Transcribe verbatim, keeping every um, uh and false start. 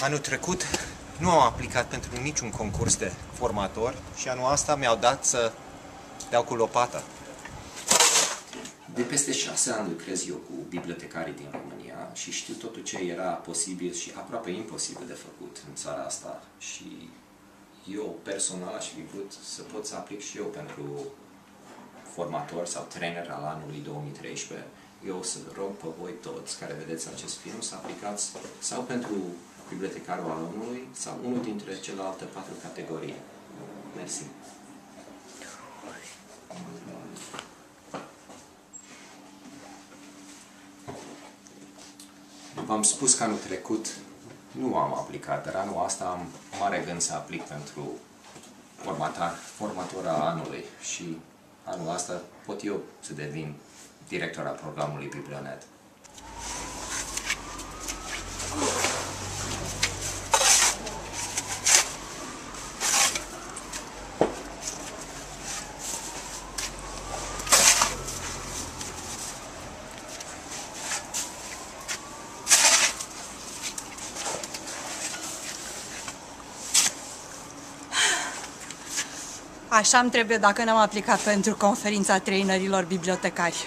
Anul trecut nu am aplicat pentru niciun concurs de formator și anul asta mi-au dat să dau cu lopata. De peste șase ani lucrez eu cu bibliotecarii din România și știu totul ce era posibil și aproape imposibil de făcut în țara asta. Și eu personal aș fi vrut să pot să aplic și eu pentru formator sau trainer al anului două mii treisprezece. Eu o să rog pe voi toți care vedeți acest film să aplicați sau pentru bibliotecarul al omului sau unul dintre celelalte patru categorii. Mersi! V-am spus că anul trecut nu am aplicat, dar anul asta am mare gând să aplic pentru formatar, formatora anului și anul asta pot eu să devin director al programului Biblionet. Așa-mi trebuie dacă n-am aplicat pentru conferința trainerilor bibliotecari.